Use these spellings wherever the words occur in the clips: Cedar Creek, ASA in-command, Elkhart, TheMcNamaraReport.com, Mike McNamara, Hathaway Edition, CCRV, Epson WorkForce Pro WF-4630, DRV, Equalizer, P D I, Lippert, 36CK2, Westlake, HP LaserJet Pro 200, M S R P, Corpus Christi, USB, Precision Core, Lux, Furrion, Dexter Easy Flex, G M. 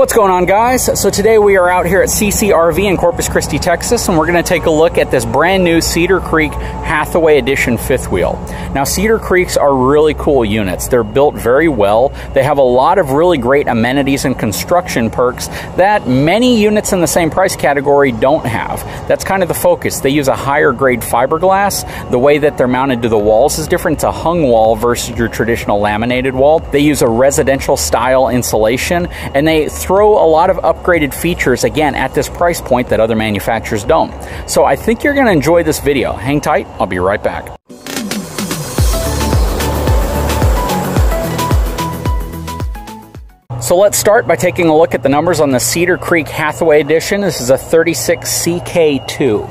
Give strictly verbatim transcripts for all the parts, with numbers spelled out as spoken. What's going on, guys? So today we are out here at C C R V in Corpus Christi, Texas, and we're going to take a look at this brand new Cedar Creek Hathaway Edition fifth wheel. Now, Cedar Creeks are really cool units. They're built very well. They have a lot of really great amenities and construction perks that many units in the same price category don't have. That's kind of the focus. They use a higher grade fiberglass. The way that they're mounted to the walls is different. It's a hung wall versus your traditional laminated wall. They use a residential style insulation, and they throw a lot of upgraded features, again, at this price point that other manufacturers don't. So I think you're going to enjoy this video. Hang tight, I'll be right back. So let's start by taking a look at the numbers on the Cedar Creek Hathaway Edition. This is a thirty-six C K two.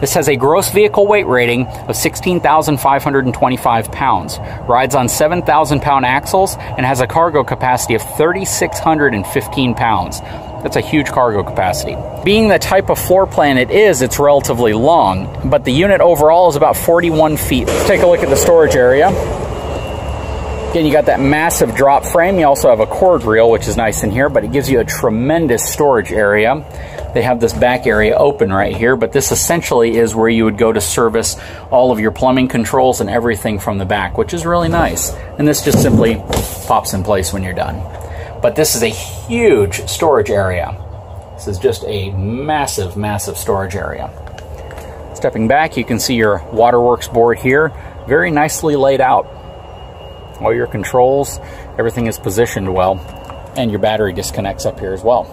This has a gross vehicle weight rating of sixteen thousand five hundred twenty-five pounds, rides on seven thousand pound axles, and has a cargo capacity of three thousand six hundred fifteen pounds. That's a huge cargo capacity. Being the type of floor plan it is, it's relatively long, but the unit overall is about forty-one feet. Let's take a look at the storage area. Again, you got that massive drop frame. You also have a cord reel, which is nice in here, but it gives you a tremendous storage area. They have this back area open right here, but this essentially is where you would go to service all of your plumbing controls and everything from the back, which is really nice. And this just simply pops in place when you're done. But this is a huge storage area. This is just a massive, massive storage area. Stepping back, you can see your waterworks board here, very nicely laid out. All your controls, everything is positioned well, and your battery disconnects up here as well.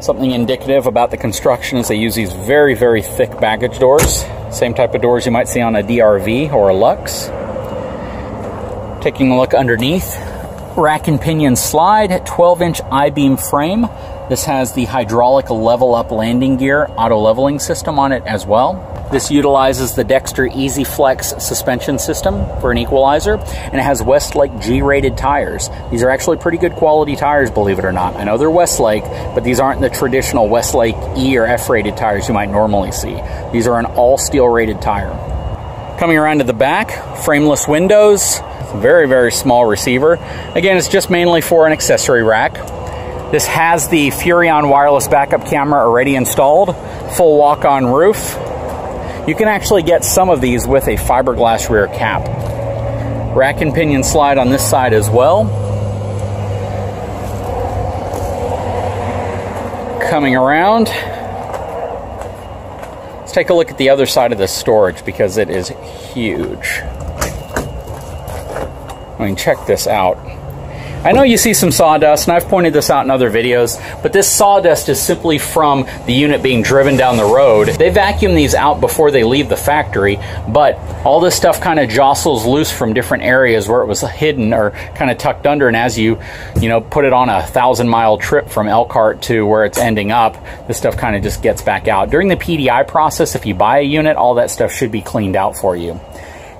Something indicative about the construction is they use these very, very thick baggage doors, same type of doors you might see on a D R V or a Lux. Taking a look underneath, rack and pinion slide, twelve inch I-beam frame. This has the hydraulic level up landing gear auto leveling system on it as well. This utilizes the Dexter Easy Flex suspension system for an equalizer, and it has Westlake G rated tires. These are actually pretty good quality tires, believe it or not. I know they're Westlake, but these aren't the traditional Westlake E or F rated tires you might normally see. These are an all-steel rated tire. Coming around to the back, frameless windows, very, very small receiver. Again, it's just mainly for an accessory rack. This has the Furrion wireless backup camera already installed, full walk-on roof. You can actually get some of these with a fiberglass rear cap. Rack and pinion slide on this side as well. Coming around, let's take a look at the other side of the storage because it is huge. I mean, check this out. I know you see some sawdust, and I've pointed this out in other videos, but this sawdust is simply from the unit being driven down the road. They vacuum these out before they leave the factory, but all this stuff kind of jostles loose from different areas where it was hidden or kind of tucked under, and as you, you know, put it on a thousand mile trip from Elkhart to where it's ending up, this stuff kind of just gets back out. During the P D I process, if you buy a unit, all that stuff should be cleaned out for you.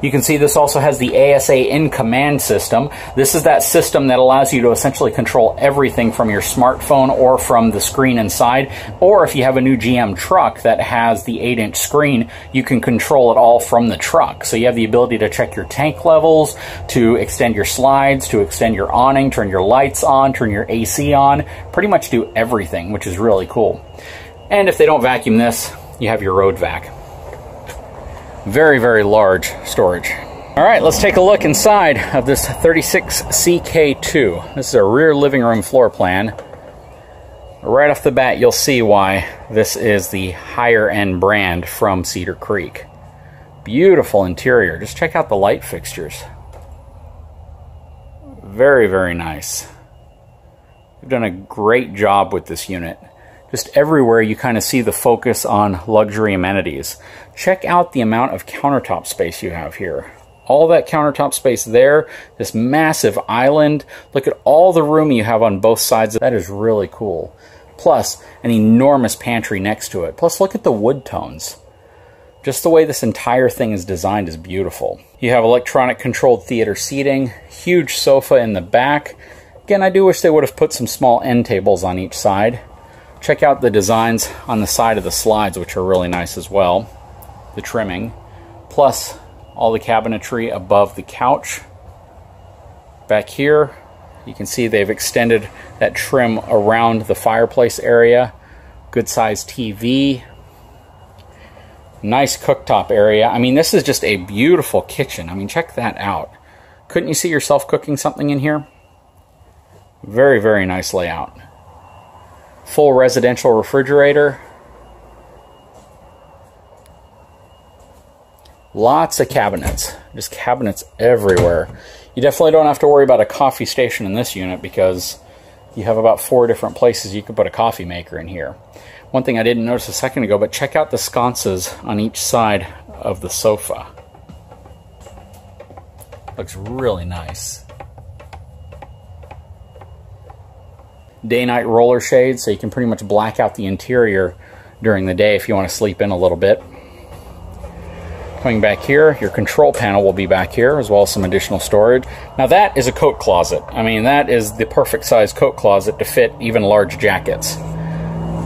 You can see this also has the A S A in-command system. This is that system that allows you to essentially control everything from your smartphone or from the screen inside. Or if you have a new G M truck that has the eight inch screen, you can control it all from the truck. So you have the ability to check your tank levels, to extend your slides, to extend your awning, turn your lights on, turn your A C on, pretty much do everything, which is really cool. And if they don't vacuum this, you have your road vac. Very, very large storage. All right, let's take a look inside of this thirty-six C K two. This is a rear living room floor plan. Right off the bat, you'll see why this is the higher end brand from Cedar Creek. Beautiful interior. Just check out the light fixtures. Very, very nice. They've done a great job with this unit. Just everywhere you kind of see the focus on luxury amenities. Check out the amount of countertop space you have here. All that countertop space there, this massive island. Look at all the room you have on both sides. That is really cool. Plus, an enormous pantry next to it. Plus, look at the wood tones. Just the way this entire thing is designed is beautiful. You have electronic controlled theater seating, huge sofa in the back. Again, I do wish they would have put some small end tables on each side. Check out the designs on the side of the slides, which are really nice as well. The trimming, plus all the cabinetry above the couch. Back here, You can see they've extended that trim around the fireplace area. Good size T V. Nice cooktop area. I mean, this is just a beautiful kitchen. I mean, check that out. Couldn't you see yourself cooking something in here? Very, very nice layout. Full residential refrigerator. Lots of cabinets. Just cabinets everywhere. You definitely don't have to worry about a coffee station in this unit because you have about four different places you could put a coffee maker in here. One thing I didn't notice a second ago, but check out the sconces on each side of the sofa. Looks really nice. Day-night roller shades, so you can pretty much black out the interior during the day if you want to sleep in a little bit. Coming back here, your control panel will be back here, as well as some additional storage. Now that is a coat closet. I mean, that is the perfect size coat closet to fit even large jackets.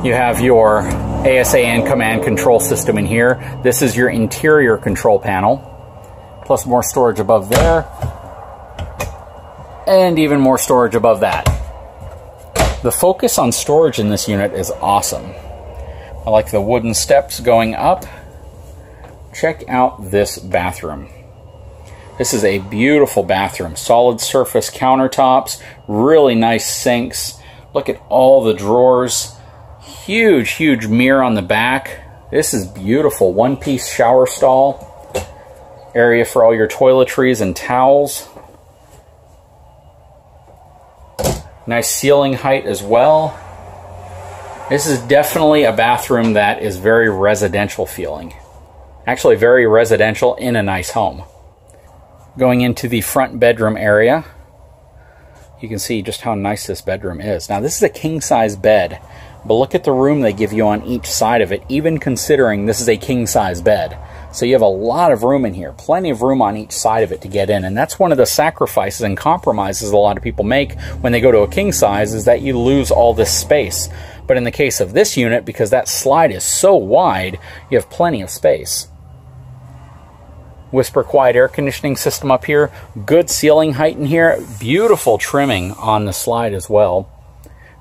You have your A S A in-command control system in here. This is your interior control panel, plus more storage above there, and even more storage above that. The focus on storage in this unit is awesome. I like the wooden steps going up. Check out this bathroom. This is a beautiful bathroom. Solid surface countertops, really nice sinks. Look at all the drawers. Huge, huge mirror on the back. This is beautiful. One-piece shower stall. Area for all your toiletries and towels. Nice ceiling height as well. This is definitely a bathroom that is very residential feeling. Actually, very residential in a nice home. Going into the front bedroom area, you can see just how nice this bedroom is. Now, this is a king-size bed. But look at the room they give you on each side of it, even considering this is a king-size bed. So you have a lot of room in here, plenty of room on each side of it to get in. And that's one of the sacrifices and compromises a lot of people make when they go to a king-size, is that you lose all this space. But in the case of this unit, because that slide is so wide, you have plenty of space. Whisper quiet air conditioning system up here. Good ceiling height in here. Beautiful trimming on the slide as well.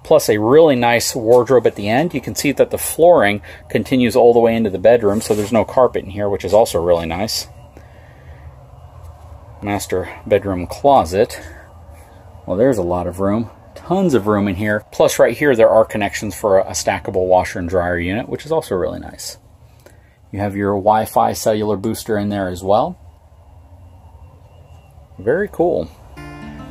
Plus a really nice wardrobe at the end. You can see that the flooring continues all the way into the bedroom, so there's no carpet in here, which is also really nice. Master bedroom closet. Well, there's a lot of room. Tons of room in here. Plus right here, there are connections for a stackable washer and dryer unit, which is also really nice. You have your Wi-Fi cellular booster in there as well. Very cool.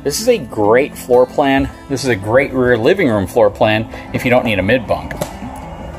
This is a great floor plan. This is a great rear living room floor plan if you don't need a mid-bunk.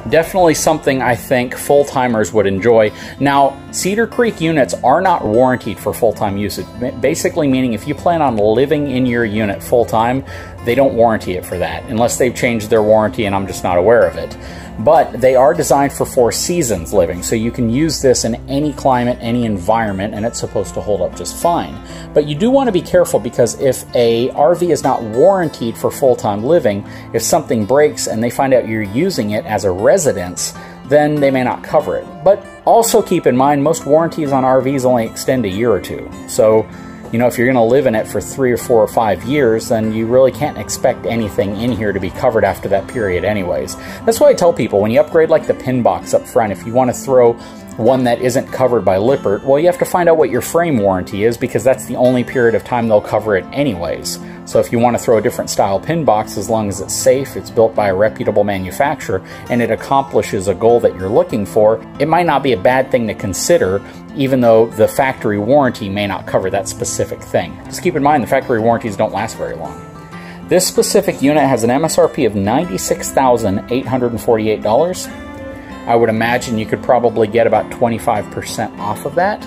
Definitely something I think full-timers would enjoy. Now, Cedar Creek units are not warrantied for full-time usage, basically meaning if you plan on living in your unit full-time, they don't warranty it for that, unless they've changed their warranty and I'm just not aware of it. But they are designed for four seasons living, so you can use this in any climate, any environment, and it's supposed to hold up just fine. But you do want to be careful, because if a R V is not warrantied for full-time living, if something breaks and they find out you're using it as a residence, then they may not cover it. But also keep in mind, most warranties on R Vs only extend a year or two. So, you know, if you're going to live in it for three or four or five years, then you really can't expect anything in here to be covered after that period anyways. That's why I tell people, when you upgrade like the pin box up front, if you want to throw one that isn't covered by Lippert, well, you have to find out what your frame warranty is, because that's the only period of time they'll cover it anyways. So if you want to throw a different style pin box, as long as it's safe, it's built by a reputable manufacturer, and it accomplishes a goal that you're looking for, it might not be a bad thing to consider, even though the factory warranty may not cover that specific thing. Just keep in mind, the factory warranties don't last very long. This specific unit has an M S R P of ninety-six thousand eight hundred forty-eight dollars. I would imagine you could probably get about twenty-five percent off of that,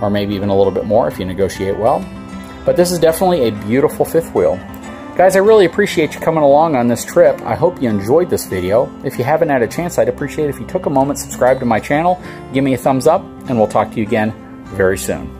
or maybe even a little bit more if you negotiate well. But this is definitely a beautiful fifth wheel. Guys, I really appreciate you coming along on this trip. I hope you enjoyed this video. If you haven't had a chance, I'd appreciate it if you took a moment, subscribe to my channel, give me a thumbs up, and we'll talk to you again very soon.